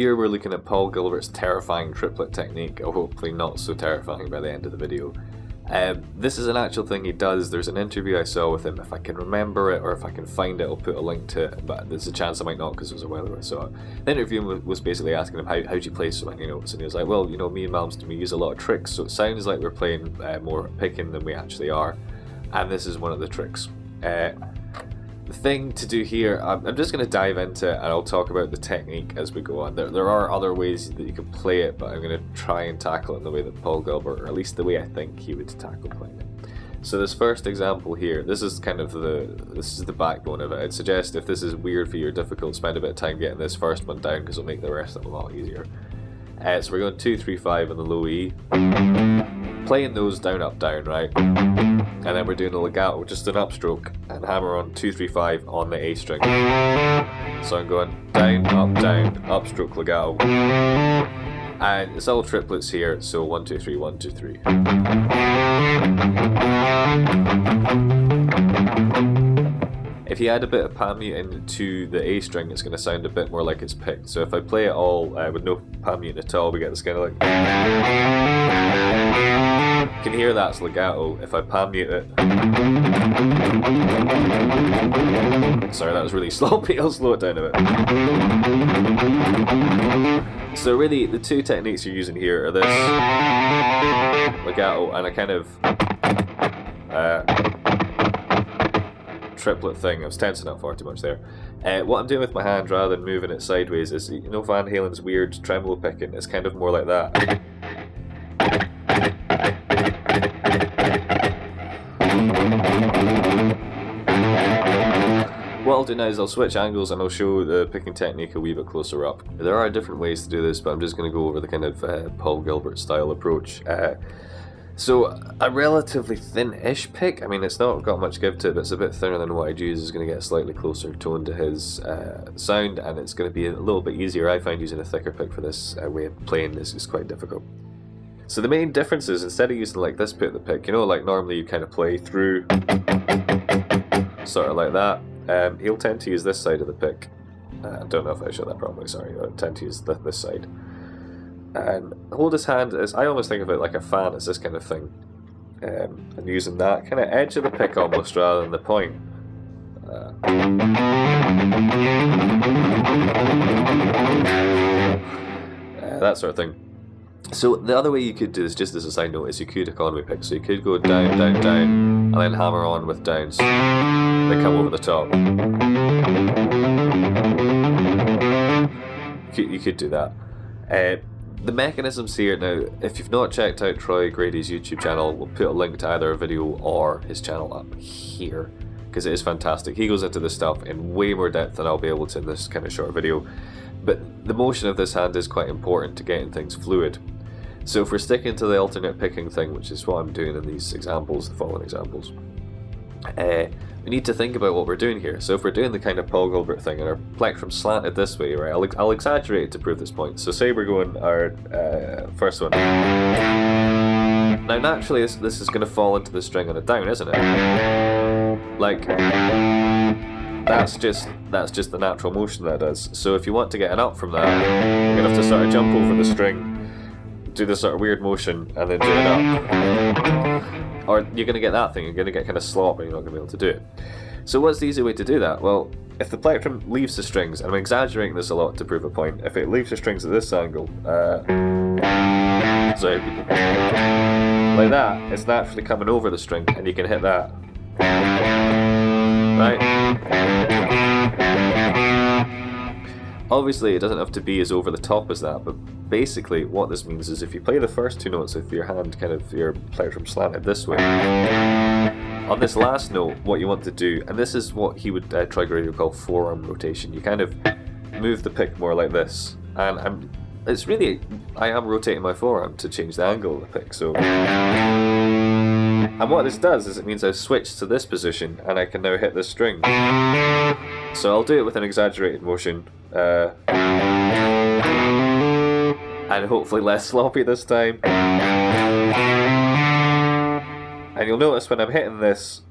Here we're looking at Paul Gilbert's terrifying triplet technique, or hopefully not so terrifying by the end of the video. This is an actual thing he does. There's an interview I saw with him. If I can remember it or if I can find it, I'll put a link to it, but there's a chance I might not because it was a while ago I saw it. The interview was basically asking him, how do you play so many notes? And he was like, well, you know, me and Malmsteen, we use a lot of tricks, so it sounds like we're playing more picking than we actually are, and this is one of the tricks. The thing to do here, I'm just going to dive into it and I'll talk about the technique as we go on. There are other ways that you can play it, but I'm going to try and tackle it in the way that Paul Gilbert, or at least the way I think he would tackle playing it. So this first example here, this is kind of the backbone of it. I'd suggest if this is weird for you or difficult, spend a bit of time getting this first one down because it'll make the rest of them a lot easier. So we're going 2, 3, 5 on the low E, playing those down, up, down, right? And then we're doing a legato, just an upstroke, and hammer on 2, 3, 5 on the A string. So I'm going down, upstroke, legato, and it's all triplets here. So 1, 2, 3, 1, 2, 3. If you add a bit of pan muting into the A string, it's going to sound a bit more like it's picked. So if I play it all with no pan muting at all, we get this kind of like. You can hear that's legato. If I pan mute it. Sorry, that was really sloppy. I'll slow it down a bit. So really, the two techniques you're using here are this legato and a kind of triplet thing. I was tensing up far too much there. What I'm doing with my hand rather than moving it sideways is, you know, Van Halen's weird tremolo picking, it's kind of more like that. What I'll do now is I'll switch angles and I'll show the picking technique a wee bit closer up. There are different ways to do this, but I'm just going to go over the kind of Paul Gilbert style approach. So a relatively thin-ish pick, I mean it's not got much give to it, but it's a bit thinner than what I'd use. It's going to get a slightly closer tone to his sound, and it's going to be a little bit easier. I find using a thicker pick for this way of playing this is quite difficult. So the main difference is, instead of using like this bit of the pick, you know, like normally you kind of play through, sort of like that, he'll tend to use this side of the pick. I don't know if I showed that properly, sorry, he'll tend to use this side. And hold his hand as, I almost think of it like a fan, it's this kind of thing, and using that kind of edge of the pick almost rather than the point. That sort of thing. So the other way you could do this, just as a side note, is you could economy pick, so you could go down, and then hammer on with downs that come over the top. You could do that. The mechanisms here, now, if you've not checked out Troy Grady's YouTube channel, we'll put a link to either a video or his channel up here, because it is fantastic. He goes into this stuff in way more depth than I'll be able to in this kind of short video, but the motion of this hand is quite important to getting things fluid. So if we're sticking to the alternate picking thing, which is what I'm doing in these examples, the following examples, we need to think about what we're doing here. So if we're doing the kind of Paul Gilbert thing and our plectrum slanted this way, right? I'll exaggerate it to prove this point. So say we're going our first one. Now naturally this is going to fall into the string on a down, isn't it? Like that's just the natural motion that it does. So if you want to get an up from that, you're going to have to sort of jump over the string, do this sort of weird motion, and then do it up. Or you're going to get that thing, you're going to get kind of slop and you're not going to be able to do it. So what's the easy way to do that? Well, if the plectrum leaves the strings, and I'm exaggerating this a lot to prove a point, if it leaves the strings at this angle, so like that, it's naturally coming over the string and you can hit that. Right? Obviously it doesn't have to be as over the top as that, but basically what this means is if you play the first two notes with your hand, kind of your plectrum slanted this way, on this last note what you want to do, and this is what he would Troy Grady would call forearm rotation, you kind of move the pick more like this, and it's really, I am rotating my forearm to change the angle of the pick, so. And what this does is it means I've switched to this position and I can now hit this string. So I'll do it with an exaggerated motion, and hopefully less sloppy this time. And you'll notice when I'm hitting this,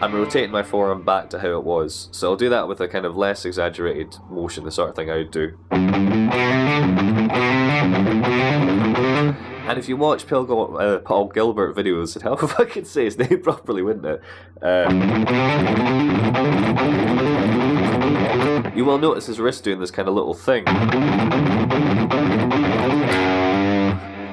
I'm rotating my forearm back to how it was, so I'll do that with a kind of less exaggerated motion, the sort of thing I would do. And if you watch Paul Gilbert videos, it'd help if I could say his name properly, wouldn't it? You will notice his wrist doing this kind of little thing.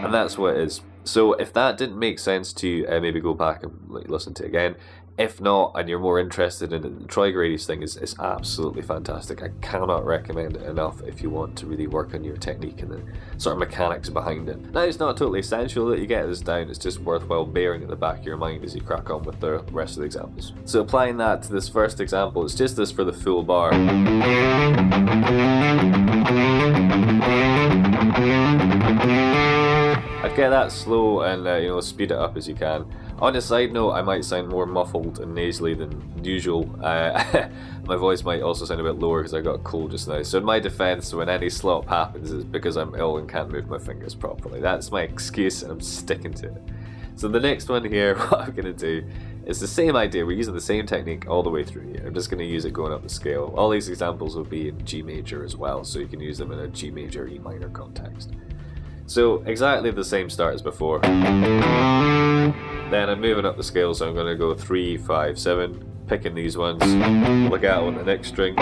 And that's what it is. So if that didn't make sense to you, maybe go back and listen to it again. If not, and you're more interested in it, Troy Grady's thing is absolutely fantastic. I cannot recommend it enough if you want to really work on your technique and the sort of mechanics behind it. Now, it's not totally essential that you get this down, it's just worthwhile bearing at the back of your mind as you crack on with the rest of the examples. So applying that to this first example, it's just this for the full bar. I'd get that slow and you know, speed it up as you can. On a side note, I might sound more muffled and nasally than usual. My voice might also sound a bit lower because I got a cold just now. So in my defence, when any slop happens, it's because I'm ill and can't move my fingers properly. That's my excuse and I'm sticking to it. So the next one here, what I'm going to do is the same idea. We're using the same technique all the way through here. I'm just going to use it going up the scale. All these examples will be in G major as well, so you can use them in a G major, E minor context. So exactly the same start as before. Then I'm moving up the scale, so I'm going to go 3, 5, 7, picking these ones, legato on the next string,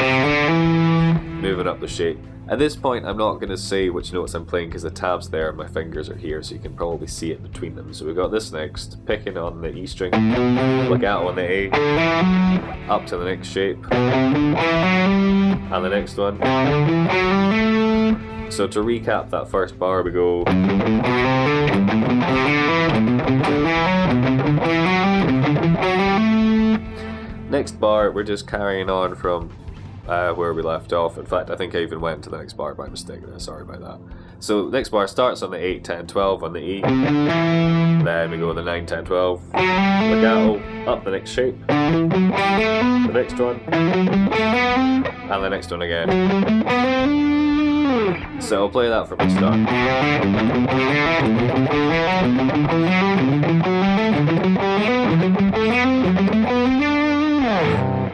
moving up the shape. At this point I'm not going to say which notes I'm playing because the tab's there and my fingers are here, so you can probably see it between them. So we've got this next, picking on the E string, legato on the A, up to the next shape, and the next one. So to recap that first bar, we go. Next bar, we're just carrying on from where we left off. In fact, I think I even went to the next bar by mistake there, sorry about that. So next bar starts on the 8, 10, 12 on the E. Then we go the 9, 10, 12. Legato, up the next shape. The next one. And the next one again. So I'll play that from the start.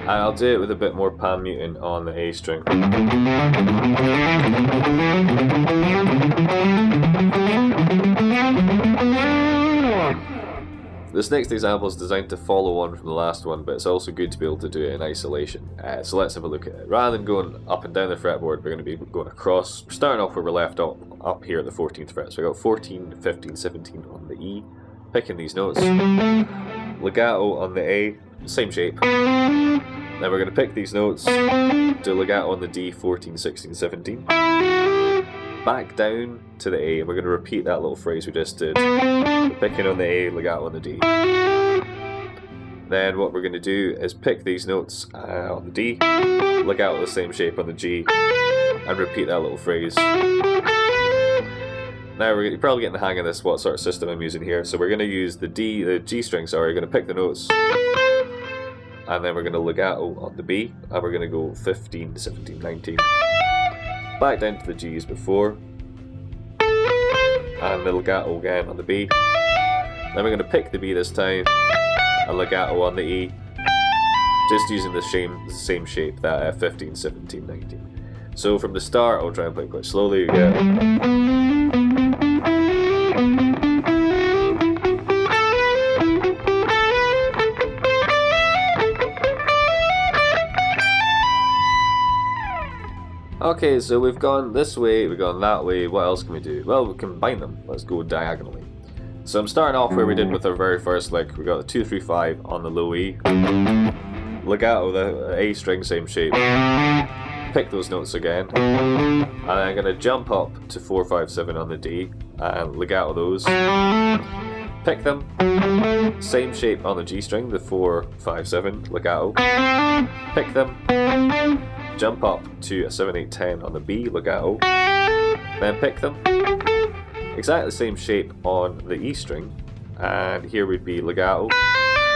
And I'll do it with a bit more pan muting on the A string. This next example is designed to follow on from the last one, but it's also good to be able to do it in isolation. So let's have a look at it. Rather than going up and down the fretboard, we're going to be going across. We're starting off where we left off, up here at the 14th fret. So we got 14, 15, 17 on the E, picking these notes. Legato on the A, same shape. Then we're going to pick these notes, do legato on the D, 14, 16, 17. Back down to the A, and we're going to repeat that little phrase we just did. Picking on the A, legato on the D. Then what we're going to do is pick these notes on the D, legato the same shape on the G, and repeat that little phrase. Now you're probably getting the hang of this, what sort of system I'm using here. So we're going to use the D, the G string, sorry, we're going to pick the notes, and then we're going to legato on the B, and we're going to go 15, 17, 19. Back down to the G as before, and the legato again on the B. Then we're going to pick the B this time, and legato on the E, just using the same shape, that 15, 17, 19. So from the start, I'll try and play quite slowly again. Okay, so we've gone this way, we've gone that way, what else can we do? Well, we combine them. Let's go diagonally. So I'm starting off where we did with our very first lick. We got the 2, 3, 5 on the low E. Legato, the A string, same shape. Pick those notes again. And I'm going to jump up to 4, 5, 7 on the D. And legato those. Pick them. Same shape on the G string, the 4, 5, 7, legato. Pick them. Jump up to a 7, 8, 10 on the B, legato, then pick them, exactly the same shape on the E string, and here would be legato,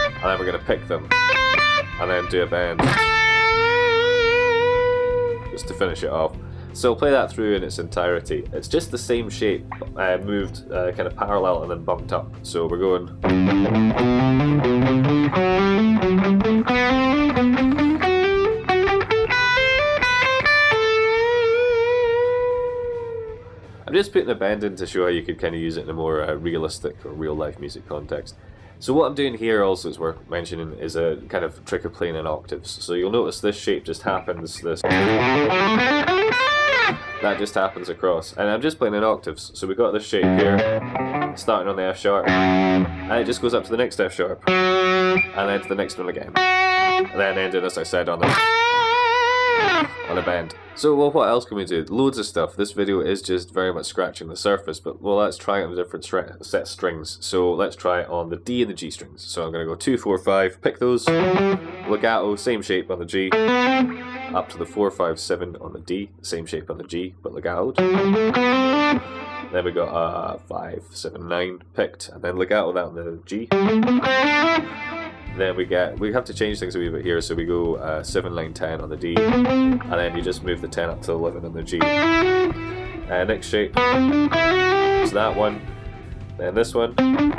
and then we're going to pick them, and then do a bend, just to finish it off. So play that through in its entirety. It's just the same shape, moved kind of parallel and then bumped up. So we're going... I'm just putting the band in to show how you could kind of use it in a more realistic or real life music context. So what I'm doing here also is worth mentioning is a kind of trick of playing in octaves. So you'll notice this shape just happens, this that just happens across, and I'm just playing in octaves. So we got this shape here, starting on the F sharp, and it just goes up to the next F sharp, and then to the next one again, and then ended, as I said, on the bend. So well, what else can we do? Loads of stuff. This video is just very much scratching the surface, but well, let's try it on the different set strings. So let's try it on the D and the G strings. So I'm going to go 2, 4, 5, pick those, legato, same shape on the G, up to the 4, 5, 7 on the D, same shape on the G, but legato. Then we got 5, 7, 9 picked, and then legato that on the G. Then we have to change things a wee bit here, so we go 7, 9, 10 on the D, and then you just move the 10 up to 11 on the G. Next shape is that one, then this one, and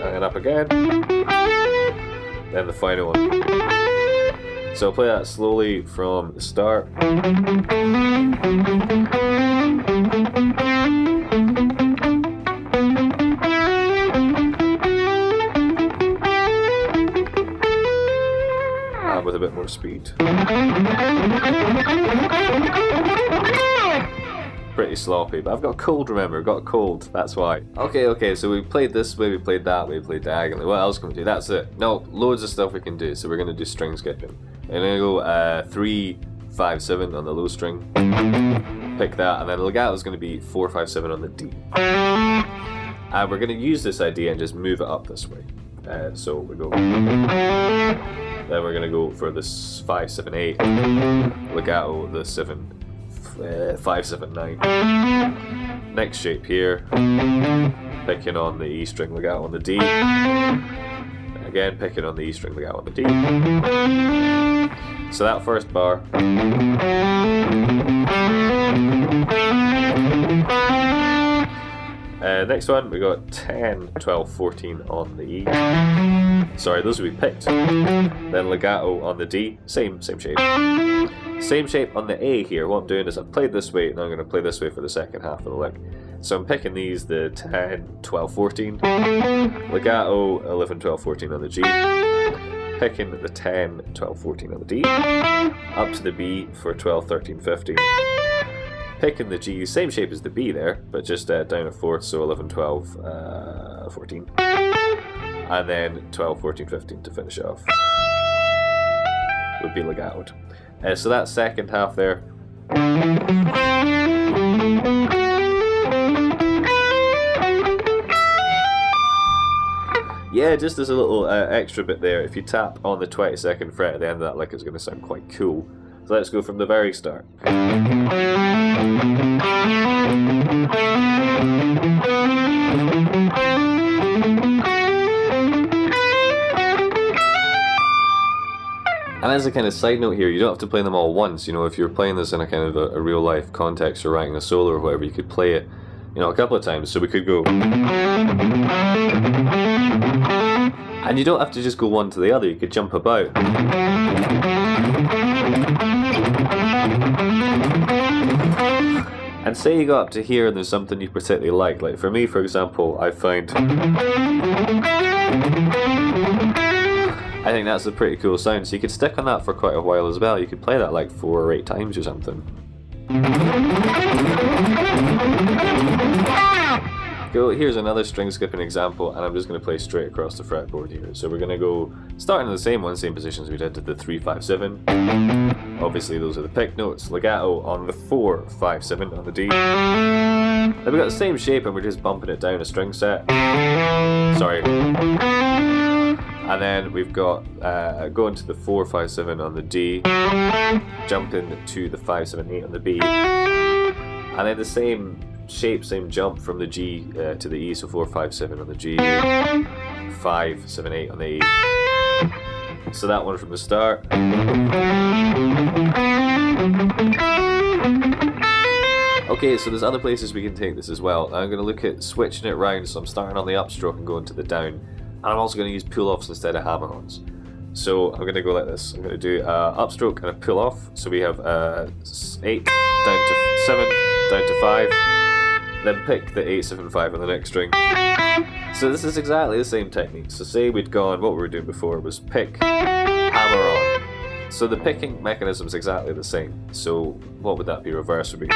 then up again, then the final one. So I'll play that slowly from the start. With a bit more speed. Pretty sloppy, but I've got a cold, remember, I've got a cold, that's why. Okay, so we played this way, we played that way, we played diagonally. What else can we do? That's it. No, loads of stuff we can do, so we're going to do string skipping. I'm going to go 3, 5, 7 on the low string, pick that, and then legato is going to be 4, 5, 7 on the D. And we're going to use this idea and just move it up this way. So we go. Then we're going to go for this 5, 7, 8, legato, the 7, 5, 7, 9. Next shape here, picking on the E string, legato on the D. Again, picking on the E string, legato on the D. So that first bar. Next one, we got 10, 12, 14 on the E. Sorry, those we picked. Then legato on the D, same shape. Same shape on the A here. What I'm doing is I've played this way, and I'm going to play this way for the second half of the lick. So I'm picking these, the 10, 12, 14. Legato, 11, 12, 14 on the G. Picking the 10, 12, 14 on the D. Up to the B for 12, 13, 15. Picking the G, same shape as the B there, but just down a fourth, so 11, 12, 14. And then 12, 14, 15 to finish off. Would be legatoed. So that second half there. Yeah, just as a little extra bit there, if you tap on the 22nd fret at the end of that lick, it's going to sound quite cool. So let's go from the very start. And as a kind of side note here, you don't have to play them all once. You know, if you're playing this in a kind of a real life context or writing a solo or whatever, you could play it, you know, a couple of times. So we could go, and you don't have to just go one to the other. You could jump about. And say you got up to here and there's something you particularly like for me, for example, I think that's a pretty cool sound, so you could stick on that for quite a while as well. You could play that like 4 or 8 times or something. Cool, here's another string skipping example, and I'm just going to play straight across the fretboard here. So we're going to go, starting in the same positions we did to the 3, 5, 7. Obviously those are the pick notes. Legato on the 4, 5, 7 on the D. Then we've got the same shape and we're just bumping it down a string set. Sorry. And then we've got going to the 4, 5, 7 on the D, jumping to the 5, 7, 8 on the B. And then the same shape, same jump from the G to the E, so 4, 5, 7 on the G, 5, 7, 8 on the E. So that one from the start. Okay, so there's other places we can take this as well. I'm going to look at switching it round, so I'm starting on the upstroke and going to the down. And I'm also going to use pull-offs instead of hammer-ons. So I'm going to go like this. I'm going to do upstroke and a pull-off. So we have 8 down to 7. down to 5, then pick the 8, 7, 5 on the next string. So this is exactly the same technique. So say we'd gone, what we were doing before was pick, hammer on. So the picking mechanism is exactly the same. So what would that be? Reverse would be. But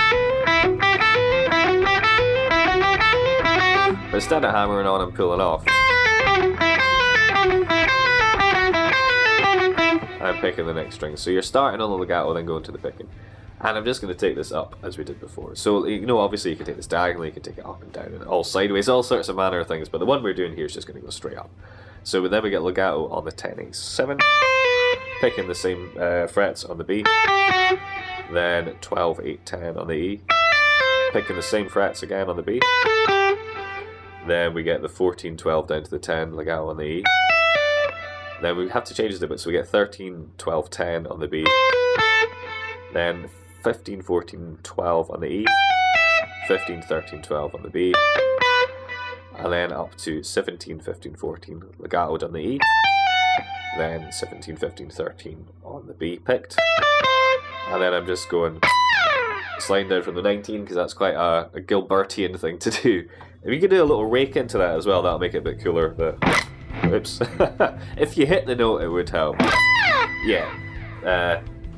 instead of hammering on and pulling off, I'm picking the next string. So you're starting on the legato, then going to the picking. And I'm just going to take this up as we did before. So, you know, obviously you can take this diagonally, you can take it up and down, and all sideways, all sorts of manner of things, but the one we're doing here is just going to go straight up. So then we get legato on the 10, 8, 7, picking the same frets on the B, then 12, 8, 10 on the E, picking the same frets again on the B, then we get the 14, 12 down to the 10, legato on the E, then we have to change this a bit, so we get 13, 12, 10 on the B, then 15, 14, 12 on the E, 15, 13, 12 on the B, and then up to 17, 15, 14 legato on the E, then 17, 15, 13 on the B picked, and then I'm just going sliding down from the 19 because that's quite a Gilbertian thing to do. If you can do a little rake into that as well, that'll make it a bit cooler. But, oops, if you hit the note it would help. Yeah.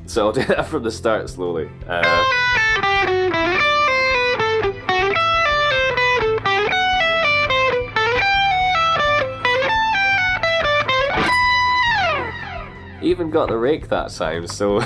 So I'll do that from the start slowly. Even got the rake that time, so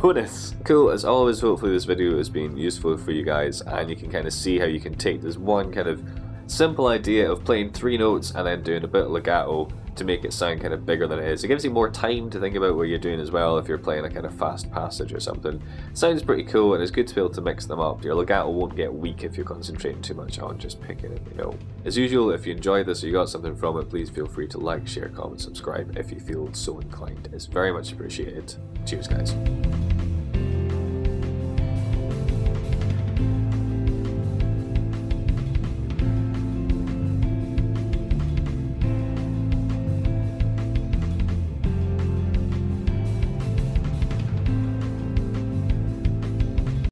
bonus! Cool, as always, hopefully this video has been useful for you guys and you can kind of see how you can take this one kind of simple idea of playing 3 notes and then doing a bit of legato to make it sound kind of bigger than it is. It gives you more time to think about what you're doing as well if you're playing a kind of fast passage or something. Sounds pretty cool and it's good to be able to mix them up. Your legato won't get weak if you're concentrating too much on just picking it, you know. As usual, if you enjoyed this or you got something from it, please feel free to like, share, comment, subscribe if you feel so inclined. It's very much appreciated. Cheers guys.